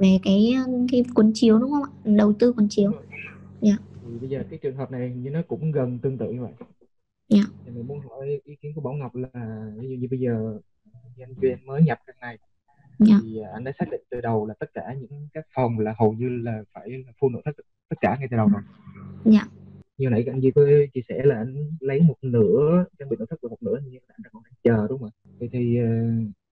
về cái cuốn chiếu đúng không ạ? Đầu tư cuốn chiếu. Yeah. Thì bây giờ cái trường hợp này nó cũng gần tương tự như vậy. Yeah. Thì mình muốn hỏi ý kiến của Bảo Ngọc là ví dụ như bây giờ anh Duyên mới nhập căn này, yeah, thì anh đã xác định từ đầu là tất cả những các phòng là hầu như là phải full nội thất tất cả ngay từ đầu rồi. Yeah. Như nãy anh Duy có chia sẻ là anh lấy một nửa trang bị nội thất và một nửa nhưng anh còn đang chờ đúng không ạ? Thì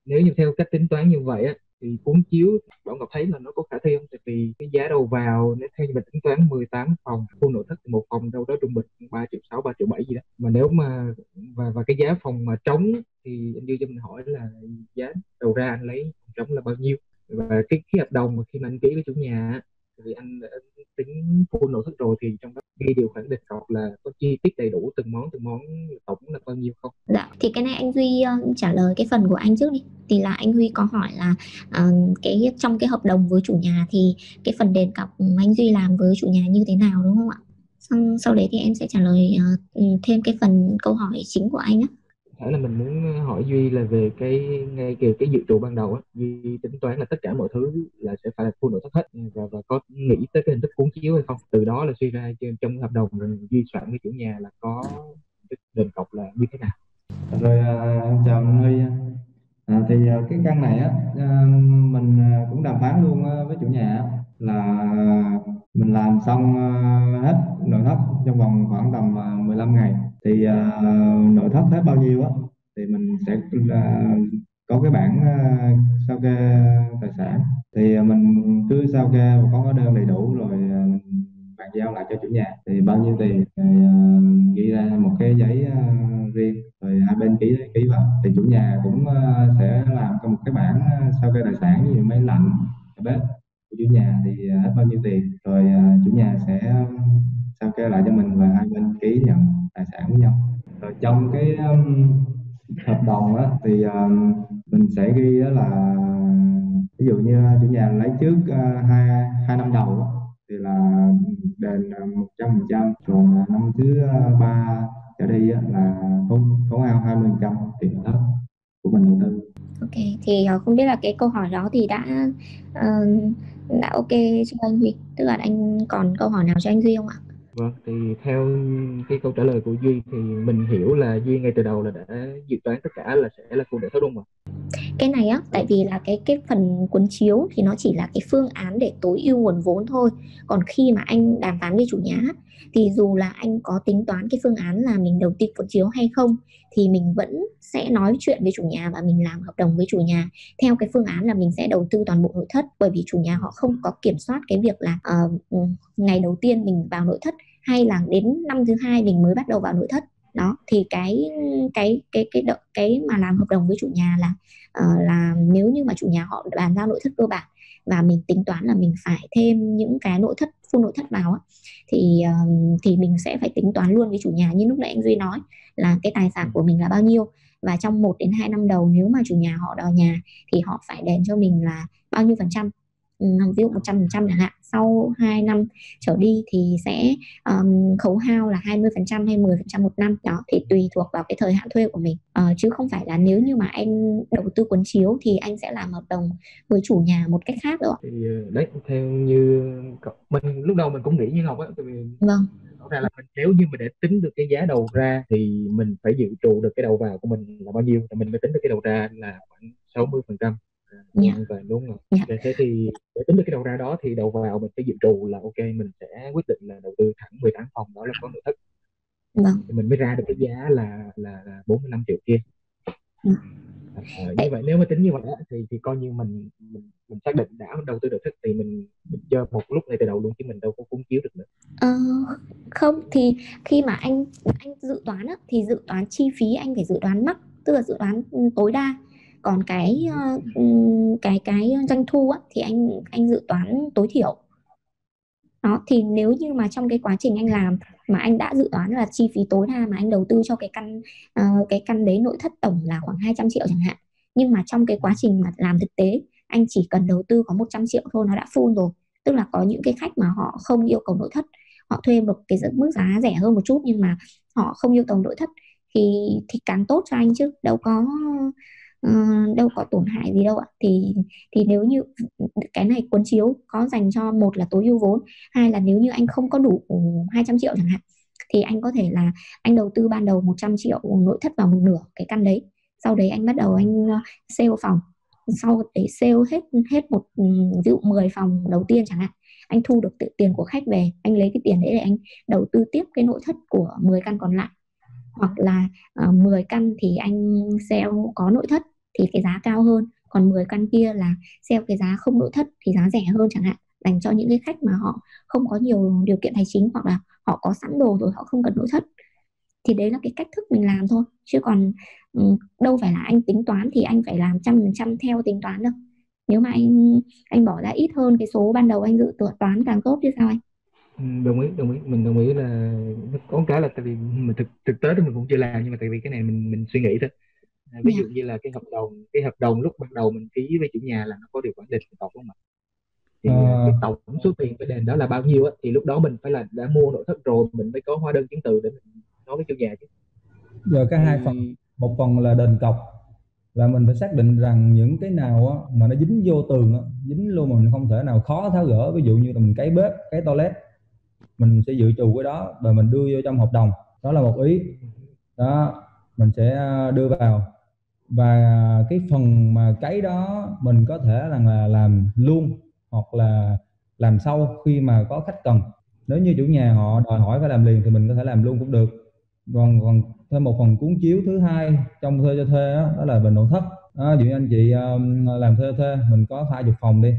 nếu như theo cách tính toán như vậy á, thì cuốn chiếu Bảo Ngọc thấy là nó có khả thi không? Tại vì cái giá đầu vào nếu theo như mình tính toán 18 phòng khu nội thất thì một phòng đâu đó trung bình 3,6 triệu 3,7 triệu gì đó, mà nếu mà và cái giá phòng mà trống thì anh Duy cho mình hỏi là giá đầu ra anh lấy trống là bao nhiêu, và cái hợp đồng mà khi mà anh ký với chủ nhà thì anh đã tính khu nội thất rồi thì trong đó ghi điều khoản đề cập là có chi tiết đầy đủ từng món tổng là bao nhiêu không? Dạ, thì cái này anh Huy trả lời cái phần của anh trước đi. Thì là anh Huy có hỏi là cái trong cái hợp đồng với chủ nhà thì cái phần đề cập anh Huy làm với chủ nhà như thế nào đúng không ạ? Sau đấy thì em sẽ trả lời thêm cái phần câu hỏi chính của anh á. Phải là mình muốn hỏi Duy là về cái ngay kiểu cái dự trù ban đầu á, Duy tính toán là tất cả mọi thứ là sẽ phải là full nội thất hết và có nghĩ tới cái hình thức cuốn chiếu hay không, từ đó là suy ra trong hợp đồng rồi Duy soạn với chủ nhà là có đền cọc là như thế nào. Rồi em chào anh Huy. Thì cái căn này á mình cũng đàm phán luôn với chủ nhà là mình làm xong hết nội thất trong vòng khoảng tầm 15 ngày. Thì nội thất hết bao nhiêu á thì mình sẽ có cái bảng sao kê tài sản, thì mình cứ sao kê và có hóa đơn đầy đủ rồi mình bàn giao lại cho chủ nhà thì bao nhiêu tiền thì ghi ra một cái giấy riêng rồi hai bên ký vào, thì chủ nhà cũng sẽ làm một cái bảng sao kê tài sản như máy lạnh bếp của chủ nhà thì hết bao nhiêu tiền rồi chủ nhà sẽ sao kê lại cho mình và hai bên ký nhận tài sản với nhau. Rồi trong cái hợp đồng á, thì mình sẽ ghi đó là ví dụ như chủ nhà lấy trước 2 năm đầu á, thì là đền 100%, còn năm thứ 3 trở đi á, là khấu hao 20% tiền đất của mình đầu tư. Ok, thì không biết là cái câu hỏi đó thì đã ok cho anh Huy, tức là anh còn câu hỏi nào cho anh Duy không ạ? Vâng, thì theo cái câu trả lời của Duy thì mình hiểu là Duy ngay từ đầu là đã dự toán tất cả là sẽ là full nội thất đúng không ạ? Cái này á, tại vì là cái phần cuốn chiếu thì nó chỉ là cái phương án để tối ưu nguồn vốn thôi. Còn khi mà anh đàm phán với chủ nhà thì dù là anh có tính toán cái phương án là mình đầu tư cuốn chiếu hay không thì mình vẫn sẽ nói chuyện với chủ nhà và mình làm hợp đồng với chủ nhà theo cái phương án là mình sẽ đầu tư toàn bộ nội thất, bởi vì chủ nhà họ không có kiểm soát cái việc là ngày đầu tiên mình vào nội thất hay là đến năm thứ hai mình mới bắt đầu vào nội thất. Đó thì cái mà làm hợp đồng với chủ nhà là nếu như mà chủ nhà họ bàn giao nội thất cơ bản và mình tính toán là mình phải thêm những cái nội thất full nội thất vào thì mình sẽ phải tính toán luôn với chủ nhà như lúc nãy anh Duy nói là cái tài sản của mình là bao nhiêu, và trong 1 đến 2 năm đầu nếu mà chủ nhà họ đòi nhà thì họ phải đền cho mình là bao nhiêu phần trăm, ví dụ 100% chẳng hạn. Sau 2 năm trở đi thì sẽ khấu hao là 20% hay 10% một năm. Đó thì tùy thuộc vào cái thời hạn thuê của mình, chứ không phải là nếu như mà anh đầu tư cuốn chiếu thì anh sẽ làm hợp đồng với chủ nhà một cách khác đâu. Đấy, theo như mình lúc đầu mình cũng nghĩ như Ngọc á, vâng, ra là mình nếu như mình để tính được cái giá đầu ra thì mình phải dự trù được cái đầu vào của mình là bao nhiêu, thì mình mới tính được cái đầu ra là khoảng 60%. Yeah. Đúng rồi. Yeah. Thế thì để tính được cái đầu ra đó thì đầu vào mình phải dự trù là ok, mình sẽ quyết định là đầu tư thẳng 18 phòng đó là có nội thất. Vâng. Thì mình mới ra được cái giá là 45 triệu kia. Yeah. Như vậy nếu mà tính như vậy thì coi như mình xác định đã đầu tư được thích thì mình chơi một lúc này từ đầu luôn chứ mình đâu có cuốn chiếu được nữa. Không, thì khi mà anh dự toán á, thì dự toán chi phí anh phải dự toán mắc, tức là dự toán tối đa. Còn cái doanh thu á, thì anh dự toán tối thiểu. Đó, thì nếu như mà trong cái quá trình anh làm mà anh đã dự toán là chi phí tối đa mà anh đầu tư cho cái căn đấy nội thất tổng là khoảng 200 triệu chẳng hạn, nhưng mà trong cái quá trình mà làm thực tế anh chỉ cần đầu tư có 100 triệu thôi nó đã full rồi. Tức là có những cái khách mà họ không yêu cầu nội thất, họ thuê một cái mức giá rẻ hơn một chút nhưng mà họ không yêu cầu nội thất thì càng tốt cho anh chứ đâu có đâu có tổn hại gì đâu ạ. Thì nếu như cái này cuốn chiếu có dành cho, một là tối ưu vốn, hai là nếu như anh không có đủ 200 triệu chẳng hạn, thì anh có thể là anh đầu tư ban đầu 100 triệu nội thất vào một nửa cái căn đấy, sau đấy anh bắt đầu anh sale phòng, sau đấy sale hết một ví dụ 10 phòng đầu tiên chẳng hạn, anh thu được tiền của khách về, anh lấy cái tiền đấy để anh đầu tư tiếp cái nội thất của 10 căn còn lại, hoặc là 10 căn thì anh sale có nội thất thì cái giá cao hơn, còn 10 căn kia là sale cái giá không nội thất thì giá rẻ hơn chẳng hạn, dành cho những cái khách mà họ không có nhiều điều kiện tài chính, hoặc là họ có sẵn đồ rồi họ không cần nội thất. Thì đấy là cái cách thức mình làm thôi, chứ còn đâu phải là anh tính toán thì anh phải làm 100% theo tính toán đâu. Nếu mà anh bỏ ra ít hơn cái số ban đầu anh dự toán càng tốt chứ sao anh. Đồng ý, mình đồng ý là có cái là tại vì mình thực tế thì mình cũng chưa làm, nhưng mà tại vì cái này mình suy nghĩ thôi. Ví dụ như là cái hợp đồng lúc ban đầu mình ký với chủ nhà là nó có điều khoản định tổng, không ạ? Thì cái tổng số tiền phải đền đó là bao nhiêu á, thì lúc đó mình phải là đã mua nội thất rồi mình mới có hóa đơn chứng từ để mình nói với chủ nhà chứ. Giờ cái hai phần, một phần là đền cọc, là mình phải xác định rằng những cái nào á, mà nó dính vô tường á, dính luôn mà mình không thể nào khó tháo gỡ, ví dụ như là mình cái bếp, cái toilet, mình sẽ dự trù cái đó và mình đưa vô trong hợp đồng, đó là một ý đó mình sẽ đưa vào. Và cái phần mà cái đó mình có thể rằng là làm luôn hoặc là làm sau khi mà có khách cần, nếu như chủ nhà họ đòi hỏi phải làm liền thì mình có thể làm luôn cũng được. Còn thêm một phần cuốn chiếu thứ hai trong thuê cho thuê đó, đó là về nội thất. Ví dụ anh chị làm thuê cho thuê mình có 20 phòng đi,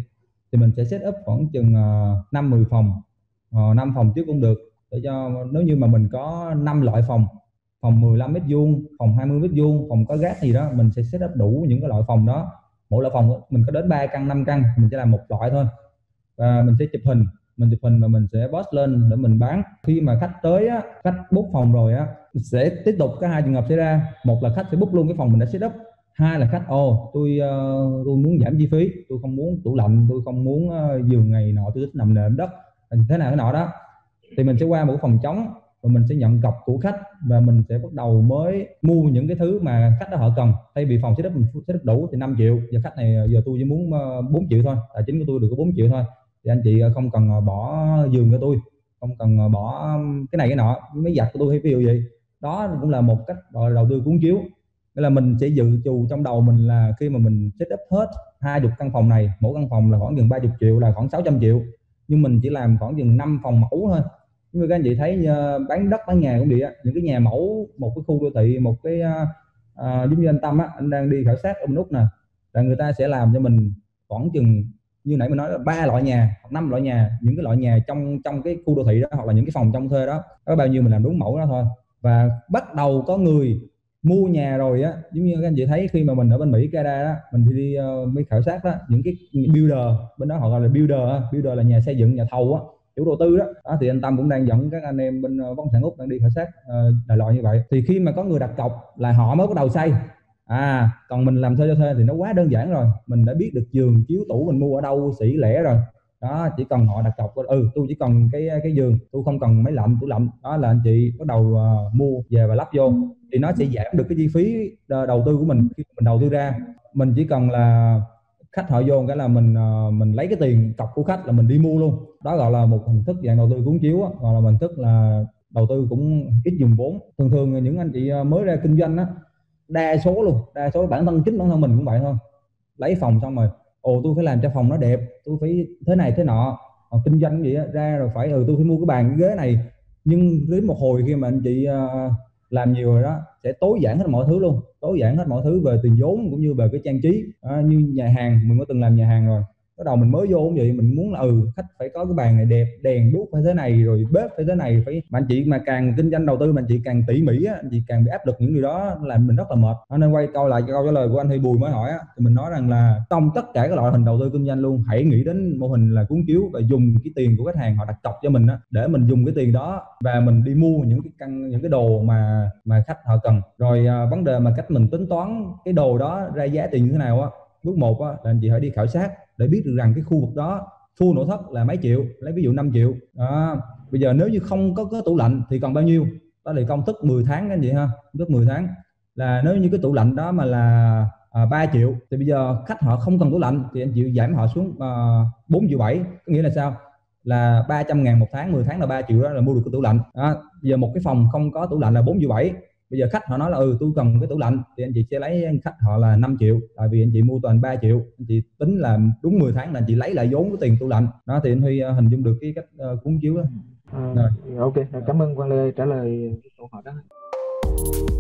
thì mình sẽ set up khoảng chừng 5-10 phòng, 5 phòng trước cũng được, để cho nếu như mà mình có 5 loại phòng, phòng 15 m², phòng 20 m², phòng có gác gì đó, mình sẽ set up đủ những cái loại phòng đó. Mỗi loại phòng mình có đến 3 căn 5 căn, mình sẽ làm một loại thôi, và mình sẽ chụp hình và mình sẽ post lên để mình bán. Khi mà khách tới á, khách book phòng rồi á, sẽ tiếp tục có hai trường hợp xảy ra, một là khách sẽ book luôn cái phòng mình đã set up, hai là khách tôi muốn giảm chi phí, tôi không muốn tủ lạnh, tôi không muốn giường ngày nọ, tôi thích nằm nệm đất thế nào cái nọ đó, thì mình sẽ qua một phòng trống và mình sẽ nhận cọc của khách và mình sẽ bắt đầu mới mua những cái thứ mà khách đó họ cần. Thay vì phòng setup mình setup đủ thì 5 triệu, giờ khách này giờ tôi chỉ muốn 4 triệu thôi, tài chính của tôi được có 4 triệu thôi, thì anh chị không cần bỏ giường cho tôi, không cần bỏ cái này cái nọ, máy giặt của tôi hay ví dụ vậy đó, cũng là một cách đầu tư cuốn chiếu. Nghĩa là mình sẽ dự trù trong đầu mình là khi mà mình setup hết 20 căn phòng này, mỗi căn phòng là khoảng gần 30 triệu, là khoảng 600 triệu, nhưng mình chỉ làm khoảng chừng 5 phòng mẫu thôi. Như các anh chị thấy bán đất bán nhà cũng vậy á, những cái nhà mẫu một cái khu đô thị, một cái giống như anh Tâm á, anh đang đi khảo sát ở bên Úc nè, là người ta sẽ làm cho mình khoảng chừng như nãy mình nói là 3 loại nhà hoặc 5 loại nhà, những cái loại nhà trong cái khu đô thị đó, hoặc là những cái phòng trong thuê đó, có bao nhiêu mình làm đúng mẫu đó thôi. Và bắt đầu có người mua nhà rồi á, giống như các anh chị thấy khi mà mình ở bên Mỹ, Canada đó, mình đi mới khảo sát đó, những cái builder bên đó họ gọi là builder là nhà xây dựng, nhà thầu á, chủ đầu tư đó, thì anh Tâm cũng đang dẫn các anh em bên bất động sản Úc đang đi khảo sát đại loại như vậy. Thì khi mà có người đặt cọc là họ mới bắt đầu xây. Còn mình làm thuê cho thuê thì nó quá đơn giản rồi, mình đã biết được giường chiếu tủ mình mua ở đâu xỉ lẻ rồi đó, chỉ cần họ đặt cọc tôi chỉ cần cái giường, tôi không cần máy lạnh tủ lạnh, đó là anh chị bắt đầu mua về và lắp vô, thì nó sẽ giảm được cái chi phí đầu tư của mình. Khi mình đầu tư ra, mình chỉ cần là khách họ vô cái là mình lấy cái tiền cọc của khách là mình đi mua luôn, đó gọi là một hình thức dạng đầu tư cuốn chiếu, gọi là hình thức là đầu tư cũng ít dùng vốn. Thường những anh chị mới ra kinh doanh á, đa số bản thân mình cũng vậy thôi, lấy phòng xong rồi tôi phải làm cho phòng nó đẹp, tôi phải thế này thế nọ, còn kinh doanh vậy á, ra rồi phải tôi phải mua cái bàn cái ghế này, nhưng đến một hồi khi mà anh chị làm nhiều rồi đó, sẽ tối giản hết mọi thứ luôn, tối giản hết mọi thứ về tiền vốn cũng như về cái trang trí. Như nhà hàng, mình có từng làm nhà hàng rồi, bắt đầu mình mới vô cũng vậy, mình muốn là khách phải có cái bàn này đẹp, đèn đuốc phải thế này, rồi bếp phải thế này, phải mà anh chị mà càng kinh doanh đầu tư mà anh chị càng tỉ mỉ á, anh chị càng bị áp lực những điều đó làm mình rất là mệt. Nên quay câu lại câu trả lời của anh Huy Bùi mới hỏi á, thì mình nói rằng là trong tất cả các loại hình đầu tư kinh doanh luôn, hãy nghĩ đến mô hình là cuốn chiếu và dùng cái tiền của khách hàng họ đặt cọc cho mình á, để mình dùng cái tiền đó và mình đi mua những cái đồ mà khách họ cần. Rồi vấn đề mà cách mình tính toán cái đồ đó ra giá tiền như thế nào á, bước một á, là anh chị hãy đi khảo sát để biết được rằng cái khu vực đó thu nội thất là mấy triệu, lấy ví dụ 5 triệu đó. Bây giờ nếu như không có tủ lạnh thì còn bao nhiêu, đó là công thức 10 tháng cái gì ha, công thức 10 tháng là nếu như cái tủ lạnh đó mà là 3 triệu thì bây giờ khách họ không cần tủ lạnh thì anh chịu giảm họ xuống 4,7 triệu, có nghĩa là sao, là 300.000 một tháng, 10 tháng là 3 triệu đó là mua được cái tủ lạnh đó. Bây giờ một cái phòng không có tủ lạnh là 4,7 triệu, bây giờ khách họ nói là ừ tôi cần cái tủ lạnh thì anh chị sẽ lấy khách họ là 5 triệu, tại vì anh chị mua toàn 3 triệu, anh chị tính là đúng 10 tháng là anh chị lấy lại vốn của tiền tủ lạnh đó. Thì anh Huy hình dung được cái cách cuốn chiếu đó. Ok, cảm ơn Quang Lê trả lời câu hỏi đó.